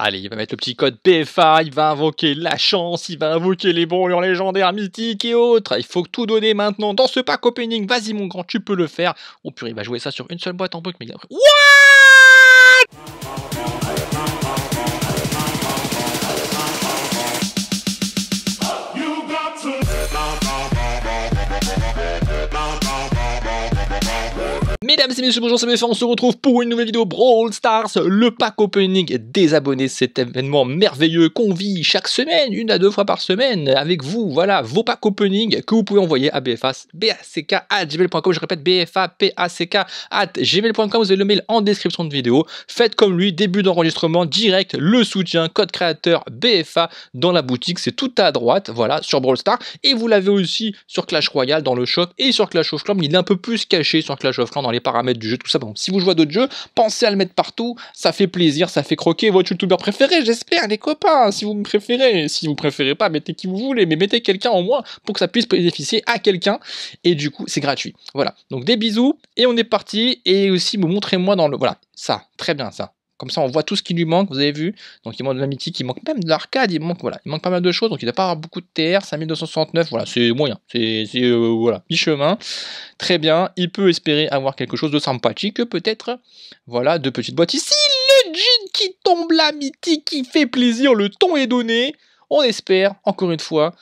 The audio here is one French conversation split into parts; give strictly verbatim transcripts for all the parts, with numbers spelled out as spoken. Allez, il va mettre le petit code B F A, il va invoquer la chance, il va invoquer les branlures légendaires, mythiques et autres. Il faut tout donner maintenant dans ce pack opening. Vas-y mon grand, tu peux le faire. Oh purée, il va jouer ça sur une seule boîte en bloc. Mais après... What? Mesdames et messieurs, bonjour, c'est B F A, on se retrouve pour une nouvelle vidéo Brawl Stars, le pack opening des abonnés, cet événement merveilleux qu'on vit chaque semaine, une à deux fois par semaine, avec vous, voilà, vos packs opening que vous pouvez envoyer à B F A pack arobase gmail point com, je répète, B F A pack arobase gmail point com, vous avez le mail en description de vidéo, faites comme lui, début d'enregistrement, direct, le soutien, code créateur B F A dans la boutique, c'est tout à droite, voilà, sur Brawl Stars, et vous l'avez aussi sur Clash Royale, dans le shop, et sur Clash of Clans, mais il est un peu plus caché sur Clash of Clans, dans les paramètres du jeu, tout ça. Bon, si vous jouez à d'autres jeux, pensez à le mettre partout, ça fait plaisir, ça fait croquer votre youtubeur préféré, j'espère, les copains, si vous me préférez, si vous préférez pas, mettez qui vous voulez, mais mettez quelqu'un en moins pour que ça puisse bénéficier à quelqu'un, et du coup, c'est gratuit. Voilà, donc des bisous, et on est parti, et aussi, vous montrez-moi dans le... Voilà, ça, très bien, ça. Comme ça, on voit tout ce qui lui manque, vous avez vu. Donc, il manque de la mythique, il manque même de l'arcade, il manque, voilà, il manque pas mal de choses. Donc, il ne doit pas avoir beaucoup de T R, cinq mille deux cent soixante-neuf, voilà, c'est moyen. C'est, euh, voilà, mi-chemin. Très bien, il peut espérer avoir quelque chose de sympathique, peut-être, voilà, deux petites boîtes. Ici, le jean qui tombe, la mythique, qui fait plaisir, le ton est donné. On espère, encore une fois,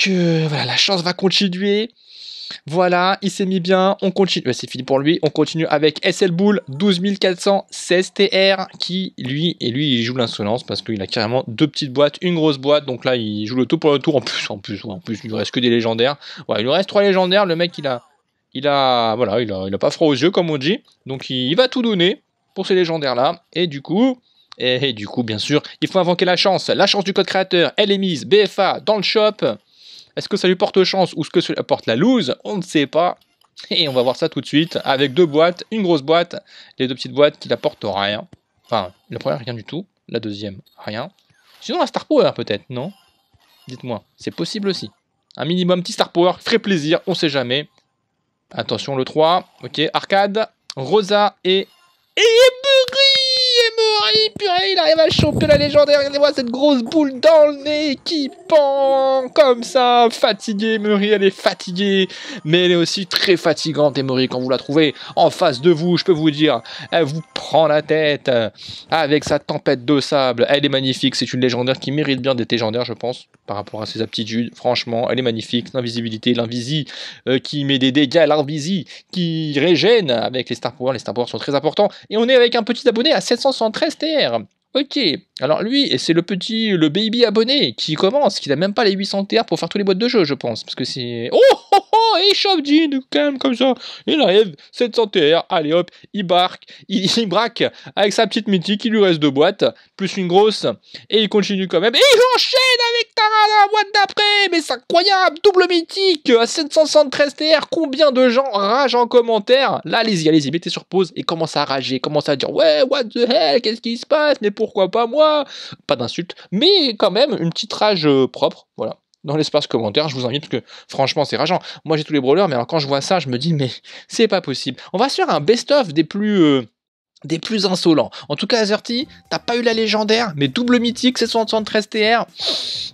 que voilà, la chance va continuer. Voilà, il s'est mis bien, on continue, c'est fini pour lui, on continue avec S L Boul douze mille quatre cent seize T R qui, lui, et lui il joue l'insolence parce qu'il a carrément deux petites boîtes, une grosse boîte, donc là il joue le tout pour le tour, en plus, en plus, en plus, il lui reste que des légendaires, ouais, il lui reste trois légendaires, le mec il a, il a, voilà, il a, il a pas froid aux yeux comme on dit, donc il, il va tout donner pour ces légendaires là, et du coup... Et, et du coup, bien sûr, il faut invoquer la chance. La chance du code créateur, elle est mise B F A dans le shop. Est-ce que ça lui porte chance ou est-ce que ça lui apporte la lose? On ne sait pas. Et on va voir ça tout de suite avec deux boîtes, une grosse boîte, les deux petites boîtes qui n'apportent rien. Enfin, la première, rien du tout. La deuxième, rien. Sinon, la Star Power peut-être, non? Dites-moi, c'est possible aussi. Un minimum, petit Star Power, ferait plaisir, on ne sait jamais. Attention, le trois. Ok, arcade, Rosa et... Et Emery! Murray, purée, il arrive à choper la légendaire. Regardez-moi cette grosse boule dans le nez qui pend comme ça. Fatiguée, Murray, elle est fatiguée. Mais elle est aussi très fatigante, Emery, quand vous la trouvez en face de vous. Je peux vous dire, elle vous prend la tête avec sa tempête de sable. Elle est magnifique. C'est une légendaire qui mérite bien d'être légendaire, je pense, par rapport à ses aptitudes. Franchement, elle est magnifique. L'invisibilité, l'invisi euh, qui met des dégâts, l'invisi qui régène avec les Star Power. Les Star Power sont très importants. Et on est avec un petit abonné à sept cent soixante-treize T R. Ok, alors lui, c'est le petit, le baby abonné qui commence, qui n'a même pas les huit cents T R pour faire tous les boîtes de jeu, je pense, parce que c'est... Oh, oh, oh, il chope Jean, quand même, comme ça, il arrive, sept cents T R, allez hop, il barque, il, il braque avec sa petite mythique, il lui reste deux boîtes, plus une grosse, et il continue quand même, et il enchaîne avec Tara la boîte d'après, mais c'est incroyable, double mythique, à sept cent soixante-treize T R, combien de gens ragent en commentaire? Là, allez-y, allez-y, mettez sur pause, et commencez à rager, commencez à dire, ouais, what the hell, qu'est-ce qui se passe, mais pour pourquoi pas moi? Pas d'insulte, mais quand même une petite rage propre, voilà, dans l'espace commentaire, je vous invite, parce que franchement c'est rageant. Moi j'ai tous les brawlers, mais alors quand je vois ça, je me dis, mais c'est pas possible. On va se faire un best-of des plus... Euh des plus insolents. En tout cas, Azerty, t'as pas eu la légendaire, mais double mythique, sept cent soixante-treize T R,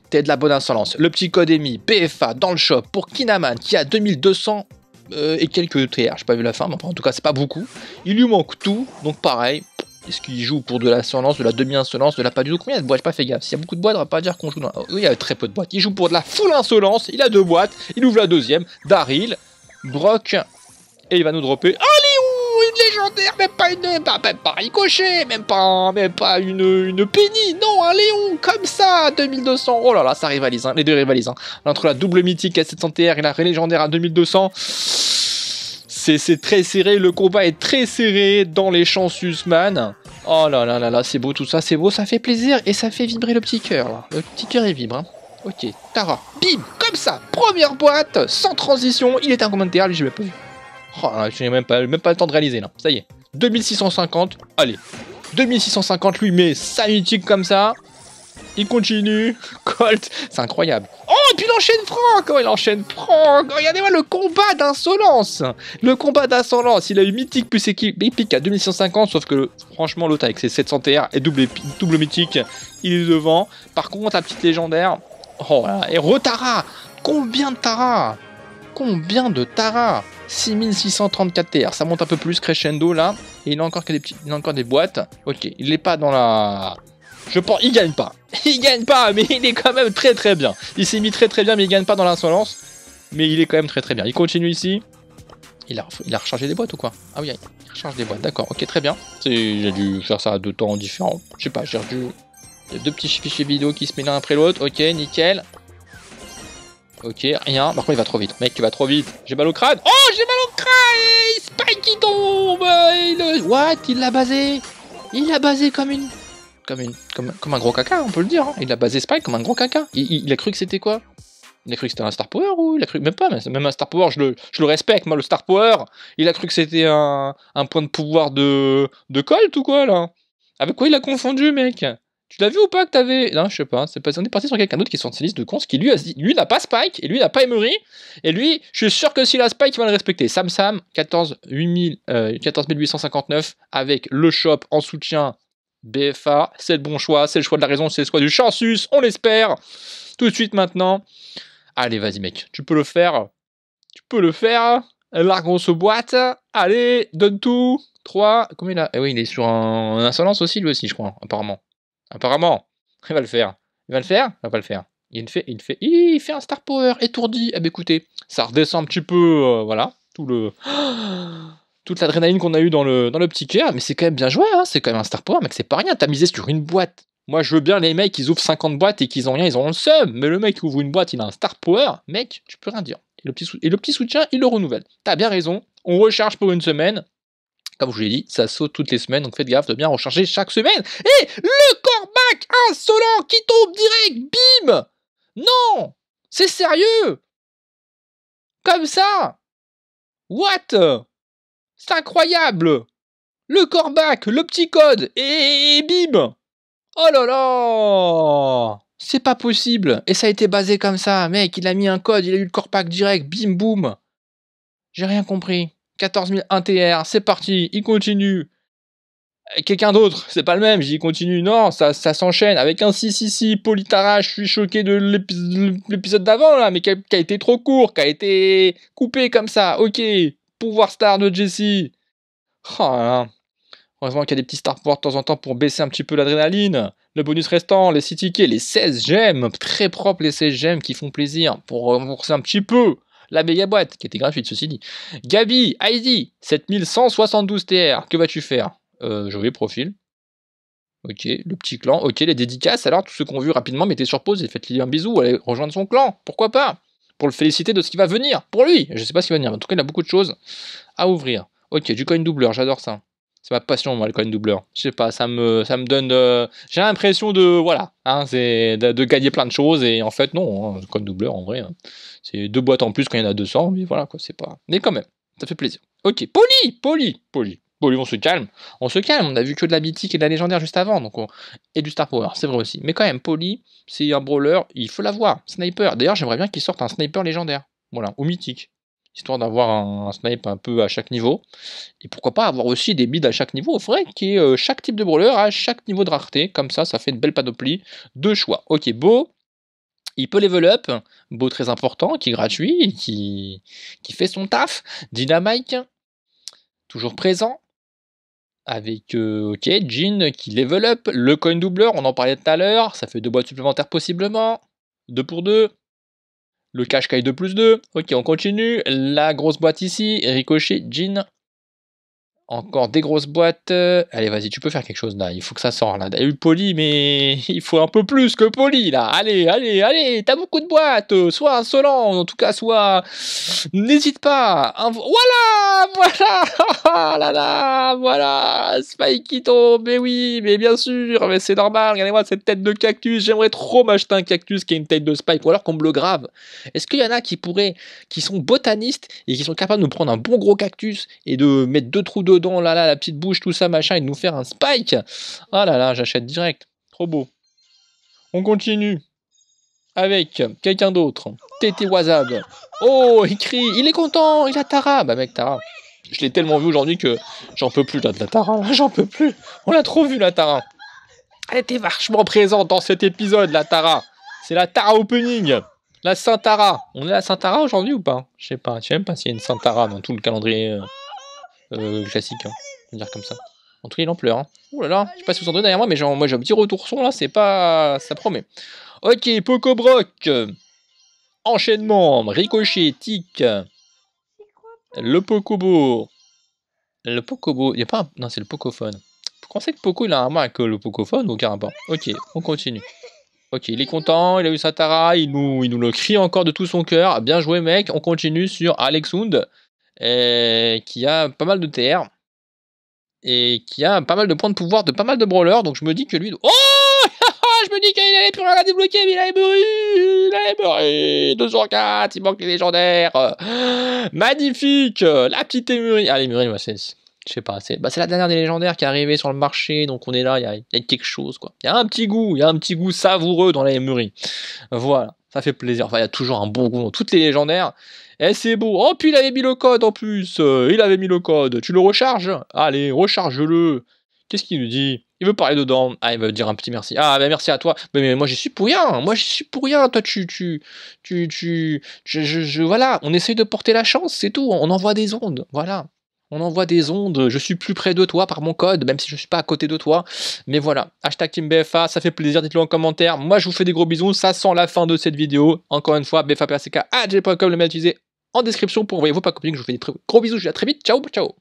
t'es de la bonne insolence. Le petit code est mis, B F A, dans le shop, pour Kinaman, qui a deux mille deux cents euh, et quelques T R, j'ai pas vu la fin, mais en tout cas, c'est pas beaucoup. Il lui manque tout, donc pareil, est-ce qu'il joue pour de l'insolence, de la demi-insolence, de la pas du tout? Combien de boîtes? J'ai pas fait gaffe. S'il y a beaucoup de boîtes, on va pas dire qu'on joue dans... Oui, il y a très peu de boîtes. Il joue pour de la full insolence. Il a deux boîtes. Il ouvre la deuxième. Daryl, Brock. Et il va nous dropper... Allez, une légendaire. Même pas une... Bah, même pas Ricochet. Même pas, même pas une, une Penny. Non, un Léon. Comme ça, deux mille deux cents. Oh là là, ça rivalise. Hein. Les deux rivalisent. Hein. Entre la double mythique à sept cents T R et la légendaire à deux mille deux cents... C'est très serré, le combat est très serré dans les chances man. Oh là là là là, c'est beau tout ça, c'est beau, ça fait plaisir et ça fait vibrer le petit cœur là. Le petit cœur il vibre. Hein. Ok, Tara, bim, comme ça, première boîte, sans transition, il est un commentaire, lui j'ai même pas vu. Oh là, je n'ai même pas, même pas le temps de réaliser là, ça y est. deux mille six cent cinquante, allez, deux mille six cent cinquante lui met sa mythique comme ça. il continue. Colt, c'est incroyable. Oh, et puis il enchaîne Franck. Oh, il enchaîne Franck. Regardez-moi le combat d'insolence. Le combat d'insolence. Il a eu mythique plus équipe épique à deux mille cent cinquante. Sauf que, franchement, l'autre avec ses sept cents T R et double, double mythique, il est devant. Par contre, la petite légendaire. Oh, voilà. Et re-Tara. Combien de Tara? Combien de Tara? six mille six cent trente-quatre T R, ça monte un peu plus crescendo là, et il a encore que des petits, il a encore des boîtes. Ok, il n'est pas dans la... Je pense, il gagne pas, il gagne pas, mais il est quand même très très bien. Il s'est mis très très bien, mais il gagne pas dans l'insolence, mais il est quand même très très bien. Il continue ici. Il a, il a rechargé des boîtes ou quoi? Ah oui, il recharge des boîtes, d'accord, ok, très bien. J'ai dû faire ça à deux temps différents, je sais pas, j'ai dû... Il y a deux petits fichiers vidéo qui se mettent l'un après l'autre, ok, nickel. Ok, rien. Par contre, il va trop vite. Mec, il va trop vite. J'ai mal au crâne. Oh, j'ai mal au crâne. Spike, il tombe. Il... What? Il l'a basé. Il l'a basé comme une... Comme une... Comme, comme un gros caca, on peut le dire. Hein. Il l'a basé Spike comme un gros caca. Il, il, il a cru que c'était quoi? Il a cru que c'était un Star Power ou il a cru... Même pas, mais même un Star Power, je le, je le respecte. Moi, le Star Power, il a cru que c'était un, un point de pouvoir de, de Colt ou quoi, là? Avec quoi il a confondu, mec? Tu l'as vu ou pas que t'avais... Non, je sais pas. C'est pas... On est parti sur quelqu'un d'autre qui est sur une liste de cons qui, lui, a... lui n'a pas Spike, et lui, n'a pas Emery. Et lui, je suis sûr que s'il a Spike, il va le respecter. Sam Sam, quatorze mille huit cent cinquante-neuf, avec le shop en soutien B F A. C'est le bon choix, c'est le choix de la raison, c'est le choix du chansus, on l'espère. Tout de suite, maintenant. Allez, vas-y, mec. Tu peux le faire. Tu peux le faire. Largons ce boîte. Allez, donne tout. trois. Combien il a... Eh oui, il est sur un... un insolence aussi, lui aussi, je crois, apparemment. Apparemment, il va le faire. Il va le faire? Il va pas le faire. Il fait, il fait, il fait un Star Power étourdi. Eh bien, écoutez, ça redescend un petit peu, euh, voilà, tout le, oh, toute l'adrénaline qu'on a eu dans le, dans le petit cœur. Mais c'est quand même bien joué, hein. C'est quand même un Star Power, mec. C'est pas rien. T'as misé sur une boîte. Moi, je veux bien les mecs, ils ouvrent cinquante boîtes et qu'ils ont rien, ils ont le seum. Mais le mec qui ouvre une boîte, il a un Star Power, mec, tu peux rien dire. Et le petit, et le petit soutien, il le renouvelle. T'as bien raison. On recharge pour une semaine. Comme je vous l'ai dit, ça saute toutes les semaines, donc faites gaffe de bien recharger chaque semaine. Et le corbac insolent qui tombe direct, bim! Non! C'est sérieux? Comme ça? What? C'est incroyable! Le corbac, le petit code, et bim! Oh là là! C'est pas possible! Et ça a été basé comme ça, mec, il a mis un code, il a eu le corbac direct, bim, boum! J'ai rien compris. quatorze mille un T R, c'est parti, il continue. Quelqu'un d'autre, c'est pas le même, j'y continue. Non, ça, ça s'enchaîne avec un six six six, Poly Tara, je suis choqué de l'épisode d'avant, là, mais qui a, qui a été trop court, qui a été coupé comme ça. Ok, pouvoir star de Jessie. Oh là là. Heureusement qu'il y a des petits star pouvoirs de temps en temps pour baisser un petit peu l'adrénaline. Le bonus restant, les six tickets, les seize gemmes, très propres les seize gemmes qui font plaisir pour rembourser un petit peu. La méga boîte, qui était gratuite, ceci dit. Gabi, I D, sept mille cent soixante-douze T R. Que vas-tu faire? euh, Joli profil. Ok, le petit clan. Ok, les dédicaces. Alors, tous ceux qu'on a vu rapidement, mettez sur pause et faites-lui un bisou. Allez rejoindre son clan. Pourquoi pas? Pour le féliciter de ce qui va venir. Pour lui. Je sais pas ce qui va venir. Mais en tout cas, il a beaucoup de choses à ouvrir. Ok, du coin doubleur. J'adore ça. C'est ma passion, moi, le coin doubleur. Je sais pas, ça me, ça me donne... Euh, j'ai l'impression de... Voilà, hein, c'est de, de gagner plein de choses. Et en fait, non, hein, le coin doubleur, en vrai, hein, c'est deux boîtes en plus quand il y en a deux cents. Mais voilà, quoi, c'est pas... Mais quand même, ça fait plaisir. Ok, Poly, Poly, Poly. Poly, on se calme. On se calme, on a vu que de la mythique et de la légendaire juste avant. Donc on... Et du Star Power, c'est vrai aussi. Mais quand même, Poly, c'est un brawler, il faut l'avoir. Sniper. D'ailleurs, j'aimerais bien qu'il sorte un sniper légendaire. Voilà, ou mythique. Histoire d'avoir un, un snipe un peu à chaque niveau. Et pourquoi pas avoir aussi des bids à chaque niveau. Il faudrait qu'il y ait euh, chaque type de brawler à chaque niveau de rareté. Comme ça, ça fait une belle panoplie de choix. Ok, Beau, il peut level up. Beau très important, qui est gratuit, et qui, qui fait son taf. Dynamike, toujours présent. Avec, euh, ok, Jean qui level up. Le coin doubleur, on en parlait tout à l'heure. Ça fait deux boîtes supplémentaires possiblement. Deux pour deux. Le cash caille deux plus deux. Ok, on continue. La grosse boîte ici. Ricochet, Jean. Encore des grosses boîtes. Allez, vas-y, tu peux faire quelque chose là. Il faut que ça sorte là. Il y a eu Poly, mais il faut un peu plus que Poly là. Allez, allez, allez. T'as beaucoup de boîtes. Sois insolent. En tout cas, sois. N'hésite pas. Un... Voilà, voilà. Ah là là, voilà. Spike qui tombe. Mais oui, mais bien sûr. Mais c'est normal. Regardez-moi cette tête de cactus. J'aimerais trop m'acheter un cactus qui a une tête de Spike. Ou alors qu'on me le grave. Est-ce qu'il y en a qui pourraient. Qui sont botanistes et qui sont capables de nous prendre un bon gros cactus et de mettre deux trous de. Dedans, là, là, la petite bouche, tout ça, machin, et de nous faire un Spike. Ah là là, j'achète direct. Trop beau. On continue avec quelqu'un d'autre. Tété Wasab. Oh, il crie. Il est content. Il a Tara. Bah mec, Tara. Je l'ai tellement vu aujourd'hui que j'en peux plus là, de la Tara. J'en peux plus. On l'a trop vu, la Tara. Elle était vachement présente dans cet épisode, la Tara. C'est la Tara opening. La Sainte Tara. On est à la Sainte Tara aujourd'hui ou pas? Je sais pas. Je sais même pas s'il y a une Sainte Tara dans tout le calendrier euh, euh, classique. Hein. On va dire comme ça. En tout cas, il en pleure. Hein. Ouh là là. Je sais pas si vous vous entendez derrière moi, mais genre, moi j'ai un petit retour son là. C'est pas. Ça promet. Ok, Pocobroc. Enchaînement. Ricochet, tic. Le Pocobo. Le Pocobo. Il n'y a pas un... Non, c'est le Pocophone. Vous pensez que Poco, il a un main avec le Pocophone ou aucun rapport? Ok, on continue. Ok, il est content, il a eu sa Tara, il nous, il nous le crie encore de tout son cœur. Bien joué, mec. On continue sur Alexound, et... qui a pas mal de T R. Et qui a pas mal de points de pouvoir de pas mal de brawlers. Donc je me dis que lui... Oh je me dis qu'il allait plus rien à débloquer, mais il a Emery, il a Emery, deux cent quatre, il manque les légendaires, magnifique, la petite Emery, ah Emery, bah c'est, je sais pas, c'est bah la dernière des légendaires qui est arrivée sur le marché, donc on est là, il y, y a quelque chose, quoi, il y a un petit goût, il y a un petit goût savoureux dans la Emery, voilà, ça fait plaisir, enfin il y a toujours un bon goût dans toutes les légendaires, et c'est beau, oh puis il avait mis le code en plus, il avait mis le code, tu le recharges, allez, recharge-le, qu'est-ce qu'il nous dit? Il veut parler dedans. Ah, il veut dire un petit merci. Ah, ben merci à toi. Mais, mais moi, j'y suis pour rien. Moi, j'y suis pour rien. Toi, tu... tu, tu, tu je, je, je, voilà, on essaye de porter la chance, c'est tout. On envoie des ondes, voilà. On envoie des ondes. Je suis plus près de toi par mon code, même si je ne suis pas à côté de toi. Mais voilà. Hashtag Team B F A, ça fait plaisir. Dites-le en commentaire. Moi, je vous fais des gros bisous. Ça sent la fin de cette vidéo. Encore une fois, B F A P A C K à gmail point com, le mail utilisé en description pour envoyer vos packs. Je vous fais des très gros bisous. Je vous dis à très vite. Ciao, ciao.